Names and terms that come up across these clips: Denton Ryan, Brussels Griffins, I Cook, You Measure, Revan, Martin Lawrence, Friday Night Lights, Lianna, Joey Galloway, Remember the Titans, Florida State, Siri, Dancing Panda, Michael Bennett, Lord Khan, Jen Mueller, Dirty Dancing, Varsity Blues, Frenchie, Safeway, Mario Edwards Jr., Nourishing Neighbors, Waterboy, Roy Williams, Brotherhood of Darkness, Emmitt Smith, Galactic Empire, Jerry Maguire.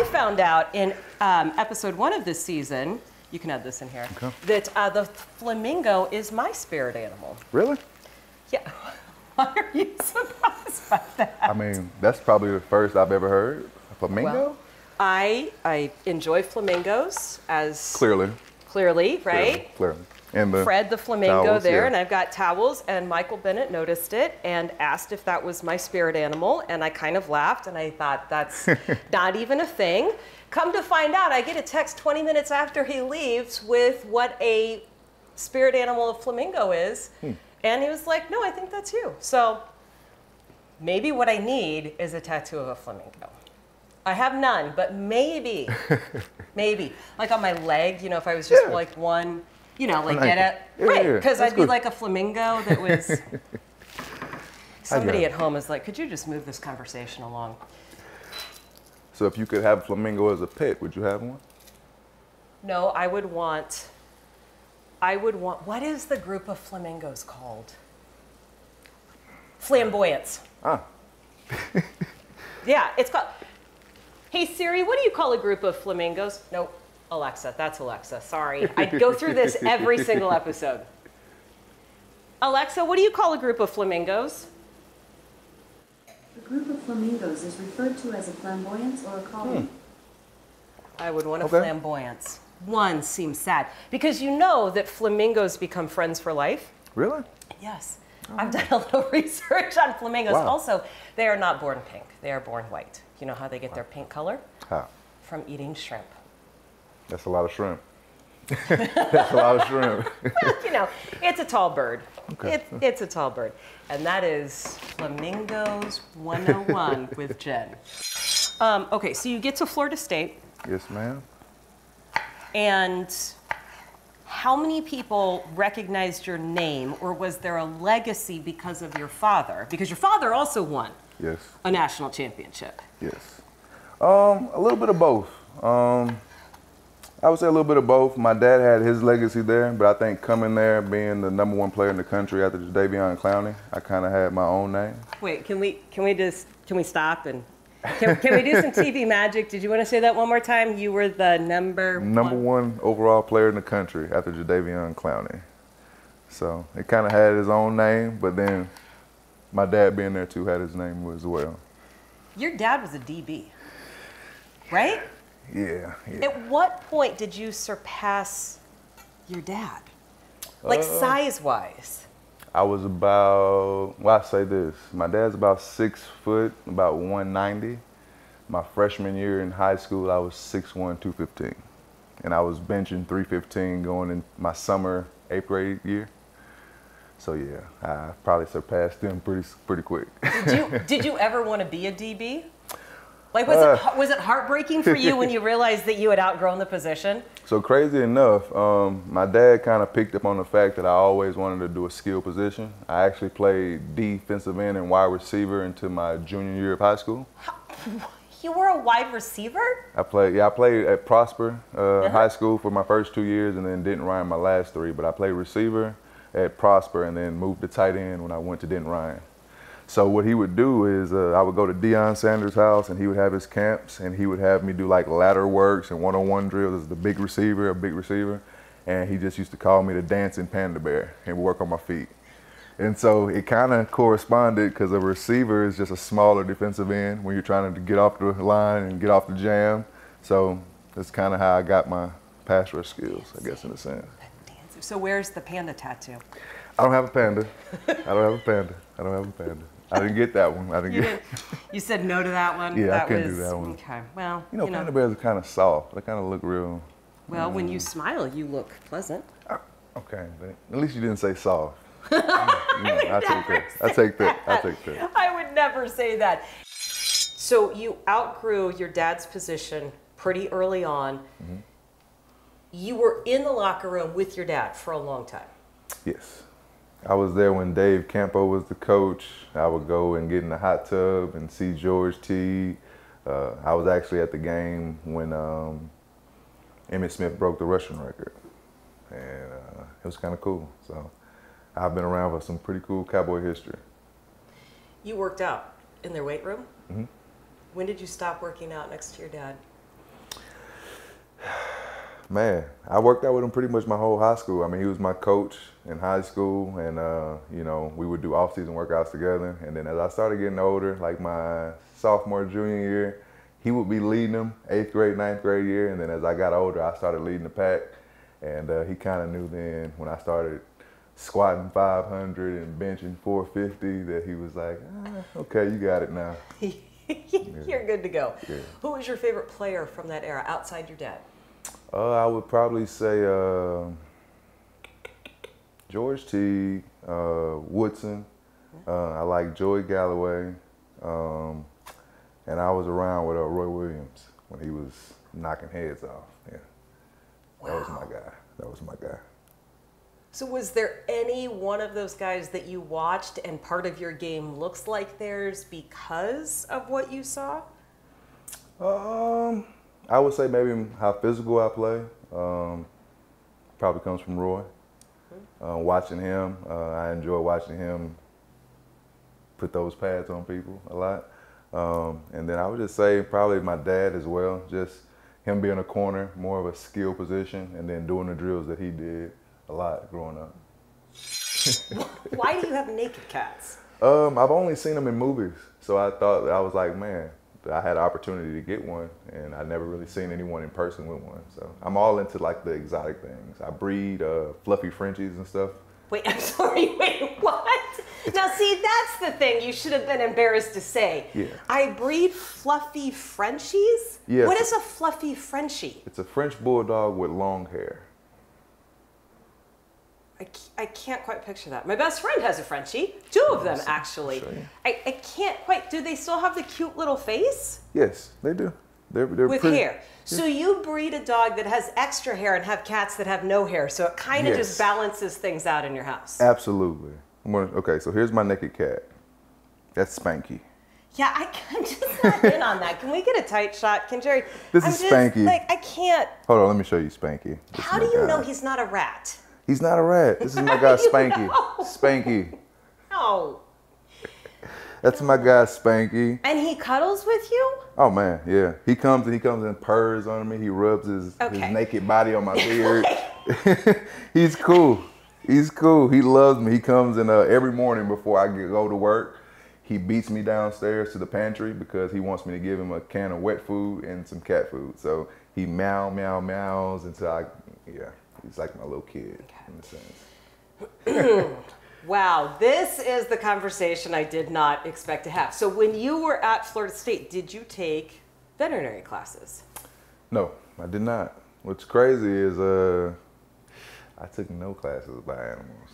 I found out in episode 1 of this season, you can add this in here, okay, that the flamingo is my spirit animal. Really? Yeah. Why are you surprised by that? I mean, that's probably the first I've ever heard. Flamingo? Well, I enjoy flamingos as... Clearly. Clearly, right? Clearly. And the Fred the flamingo towels, there, yeah. And I've got towels, and Michael Bennett noticed it and asked if that was my spirit animal, and I kind of laughed, and I thought, that's not even a thing. Come to find out, I get a text 20 minutes after he leaves with what a spirit animal of flamingo is, and he was like, no, I think that's you. So maybe what I need is a tattoo of a flamingo. I have none, but maybe, maybe. Like on my leg, you know, if I was just like one... You know, like get it, yeah, right? Because I'd be like a flamingo that was, somebody at home is like, could you just move this conversation along? So if you could have a flamingo as a pet, would you have one? No, I would want, what is the group of flamingos called? Flamboyants. Ah. Yeah, it's called, hey Siri, what do you call a group of flamingos? Nope. Alexa, that's Alexa, sorry. I go through this every single episode. Alexa, what do you call a group of flamingos? A group of flamingos is referred to as a flamboyance or a colony. I would want a flamboyance. One seems sad, because you know that flamingos become friends for life. Really? Yes. Oh. I've done a little research on flamingos. Wow. Also, they are not born pink, they are born white. You know how they get their pink color? How? From eating shrimp. That's a lot of shrimp. That's a lot of shrimp. Well, you know, it's a tall bird. Okay. It's a tall bird. And that is Flamingos 101 with Jen. Okay, so you get to Florida State. Yes, ma'am. And how many people recognized your name, or was there a legacy because of your father? Because your father also won a national championship. Yes. A little bit of both. I would say a little bit of both. My dad had his legacy there, but I think coming there, being the #1 player in the country after Jadeveon Clowney, I kind of had my own name. Wait, can we stop and can we do some TV magic? Did you want to say that one more time? You were the number one overall player in the country after Jadeveon Clowney. So it kind of had his own name, but then my dad being there too had his name as well. Your dad was a DB, right? Yeah, yeah. At what point did you surpass your dad? Like size-wise? I was about, well, I say this. My dad's about 6 foot, about 190. My freshman year in high school, I was 6'1", 215. And I was benching 315 going in my summer 8th grade year. So yeah, I probably surpassed them pretty quick. Did you ever want to be a DB? Like, was it heartbreaking for you when you realized that you had outgrown the position? So crazy enough, my dad kind of picked up on the fact that I always wanted to do a skill position. I actually played defensive end and wide receiver until my junior year of high school. You were a wide receiver? I played at Prosper High School for my first 2 years and then Denton Ryan my last 3, but I played receiver at Prosper and then moved to tight end when I went to Denton Ryan. So what he would do is I would go to Deion Sanders' house, and he would have his camps, and he would have me do like ladder works and one-on-one drills as the big receiver. And he just used to call me the dancing panda bear and work on my feet. And so it kind of corresponded because a receiver is just a smaller defensive end when you're trying to get off the line and get off the jam. So that's kind of how I got my pass rush skills, I guess, in a sense. So where's the panda tattoo? I don't have a panda. I didn't get that one. You said no to that one? Yeah, I couldn't do that one. Okay, well. You know, panda bears are kind of soft. They kind of look real. Well, when you smile, you look pleasant. Okay, but at least you didn't say soft. I take that. I would never say that. So you outgrew your dad's position pretty early on. You were in the locker room with your dad for a long time. Yes. I was there when Dave Campo was the coach. I would go and get in the hot tub and see George Teague. I was actually at the game when Emmitt Smith broke the rushing record. And it was kind of cool. So I've been around for some pretty cool Cowboy history. You worked out in their weight room? When did you stop working out next to your dad? Man, I worked out with him pretty much my whole high school. I mean, he was my coach in high school, and you know, we would do off-season workouts together. And then as I started getting older, like my sophomore, junior year, he would be leading them 8th grade, 9th grade year. And then as I got older, I started leading the pack. And he kind of knew then when I started squatting 500 and benching 450 that he was like, okay, you got it now. You're good to go. Yeah. Who was your favorite player from that era outside your dad? I would probably say George Teague, Woodson. I like Joey Galloway, and I was around with Roy Williams when he was knocking heads off. Yeah, wow. That was my guy. That was my guy. So was there any one of those guys that you watched and part of your game looks like theirs because of what you saw? I would say maybe how physical I play probably comes from Roy. Watching him, I enjoy watching him put those pads on people a lot. And then I would just say probably my dad as well, just him being a corner, more of a skill position, and then doing the drills that he did a lot growing up. Why do you have naked cats? I've only seen them in movies, so I thought, I was like, man, I had an opportunity to get one, and I never really seen anyone in person with one. So I'm all into like the exotic things. I breed fluffy Frenchies and stuff. Wait, I'm sorry, wait, what? Now see, that's the thing you should have been embarrassed to say. Yeah. I breed fluffy Frenchies? Yeah, what is a fluffy Frenchie? It's a French bulldog with long hair. I can't quite picture that. My best friend has a Frenchie. Two of them, actually. I can't quite. Do they still have the cute little face? Yes, they do. They're with pretty, hair. Yeah. So you breed a dog that has extra hair and have cats that have no hair. So it kind of just balances things out in your house. Absolutely. Okay, so here's my naked cat. That's Spanky. Yeah, I'm just not in on that. Can we get a tight shot? Can Jerry? This is Spanky. Like, I can't. Hold on, let me show you Spanky. This How do you know he's not a rat? He's not a rat. This is my guy Spanky. Spanky. No. That's my guy Spanky. And he cuddles with you? Oh man, yeah. He comes and purrs on me. He rubs his naked body on my beard. He's cool. He's cool. He loves me. He comes and every morning before I go to work, he beats me downstairs to the pantry because he wants me to give him a can of wet food and some cat food. So he meows until he's like my little kid, in a sense. Wow, this is the conversation I did not expect to have. So when you were at Florida State, did you take veterinary classes? No, I did not. What's crazy is I took no classes about animals.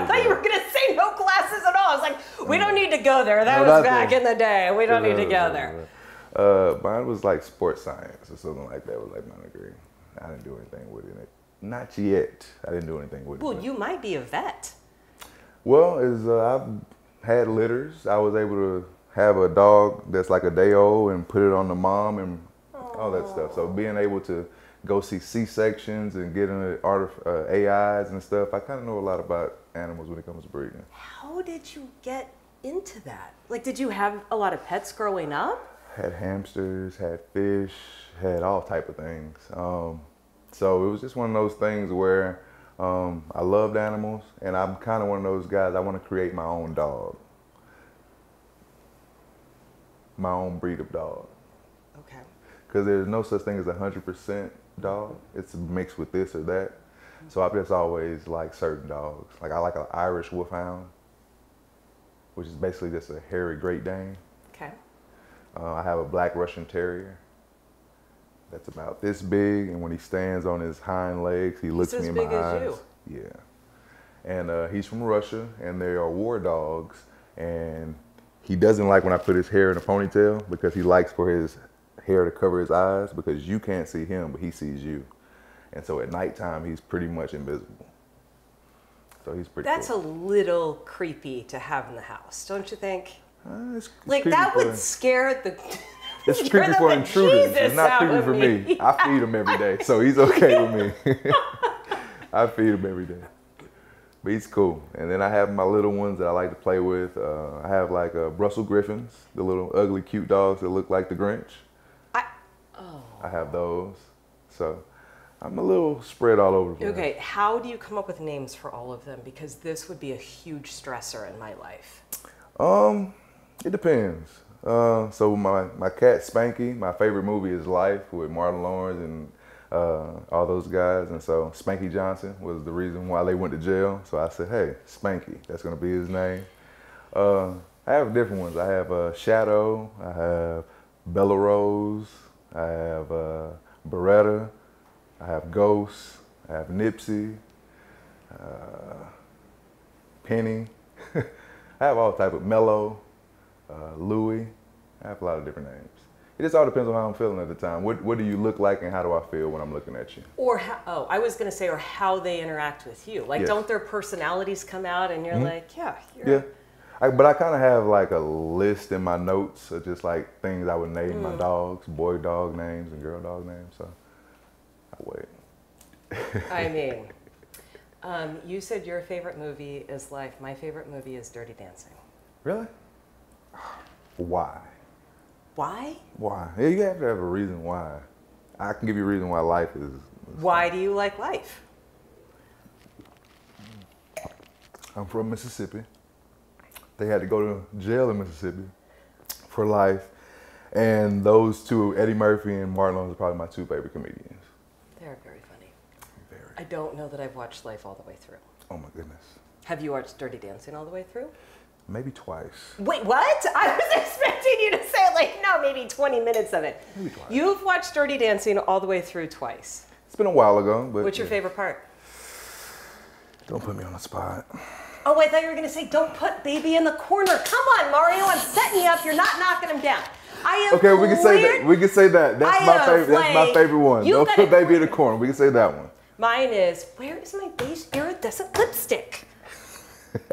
I thought you were going to say no classes at all. I was like, we don't need to go there. That was back in the day. We don't need to go there. Mine was like sports science or something like that. It was like my degree. I didn't do anything with it. Not yet. I didn't do anything with it. Well, you might be a vet. Well, I've had litters. I was able to have a dog that's like a day old and put it on the mom and all that stuff. So being able to go see C-sections and get into AIs and stuff, I kind of know a lot about animals when it comes to breeding. How did you get into that? Like, did you have a lot of pets growing up? Had hamsters, had fish, had all type of things. So it was just one of those things where I loved animals, and I'm kind of one of those guys, I want to create my own dog. My own breed of dog. Okay. Because there's no such thing as 100% dog. It's mixed with this or that. Mm-hmm. So I just always like certain dogs. Like I like an Irish Wolfhound, which is basically just a hairy Great Dane. Okay. I have a black Russian Terrier. That's about this big, and when he stands on his hind legs, he looks me in my eyes. He's as big as you. Yeah. And he's from Russia, and they are war dogs, and he doesn't like when I put his hair in a ponytail because he likes for his hair to cover his eyes because you can't see him, but he sees you. And so at nighttime, he's pretty much invisible. So he's pretty cool. That's a little creepy to have in the house, don't you think? It's like, that would scare the... It's creepy for intruders. It's not creepy for me. Yeah. I feed him every day, so he's okay with me. I feed him every day. But he's cool. And then I have my little ones that I like to play with. I have like Brussels Griffins, the little ugly, cute dogs that look like the Grinch. I have those. So I'm a little spread all over the place. Okay, how do you come up with names for all of them? Because this would be a huge stressor in my life. It depends. So my cat Spanky, my favorite movie is Life with Martin Lawrence and all those guys. And so Spanky Johnson was the reason why they went to jail. So I said, hey, Spanky, that's going to be his name. I have different ones. I have Shadow. I have Bella Rose. I have Beretta. I have Ghost, I have Nipsey, Penny. I have all type of Mello, Louie. I have a lot of different names. It just all depends on how I'm feeling at the time. What do you look like and how do I feel when I'm looking at you? Or how, oh, I was going to say, or how they interact with you. Like, yes. Don't their personalities come out and you're like, yeah. Yeah. But I kind of have like a list in my notes of just like things I would name my dogs, boy dog names and girl dog names. So. I mean, you said your favorite movie is Life. My favorite movie is Dirty Dancing. Really? Why? Why? Why? Yeah, you have to have a reason why. I can give you a reason why Life is. Why do you like Life? I'm from Mississippi. They had to go to jail in Mississippi for life. And those two, Eddie Murphy and Martin Lawrence, are probably my two favorite comedians. They're very funny. Very. I don't know that I've watched Life all the way through. Oh my goodness. Have you watched Dirty Dancing all the way through? Maybe twice. Wait, what? I was expecting you to say like, no, maybe 20 minutes of it. Maybe twice. You've watched Dirty Dancing all the way through twice. It's been a while ago, but. What's your favorite part? Don't put me on the spot. Oh, I thought you were gonna say, don't put baby in the corner. Come on, Mario, I'm setting you up. You're not knocking him down. Okay, we can say that. We can say that. That's my favorite. That's my favorite one. Don't put baby in the corner. We can say that one. Mine is, where is my beige iridescent lipstick?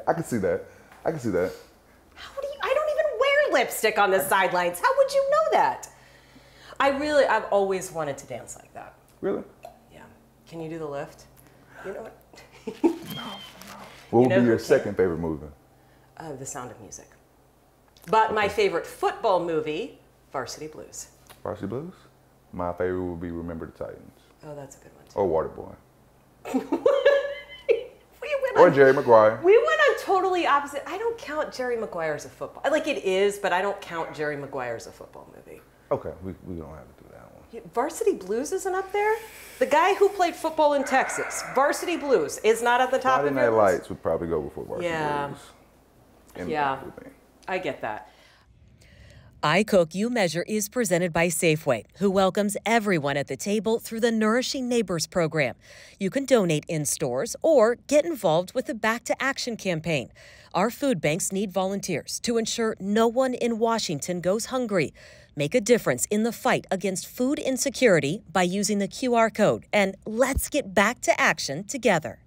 I can see that. I can see that. How do you? I don't even wear lipstick on the sidelines. How would you know that? I've always wanted to dance like that. Really? Yeah. Can you do the lift? You know what? No, no. What would be your second favorite movie? The Sound of Music. But my favorite football movie, Varsity Blues. Varsity Blues? My favorite would be Remember the Titans. Oh, that's a good one too. Or Waterboy. Or Jerry Maguire. We went on totally opposite. I don't count Jerry Maguire as a football. Like it is, but I don't count Jerry Maguire as a football movie. Okay, we don't have to do that one. Varsity Blues isn't up there? The guy who played football in Texas, Varsity Blues, is not at the top of your list? Friday Night Lights would probably go before Varsity Blues. Yeah. I get that. I Cook, You Measure is presented by Safeway, who welcomes everyone at the table through the Nourishing Neighbors program. You can donate in stores or get involved with the Back to Action campaign. Our food banks need volunteers to ensure no one in Washington goes hungry. Make a difference in the fight against food insecurity by using the QR code, and let's get back to action together.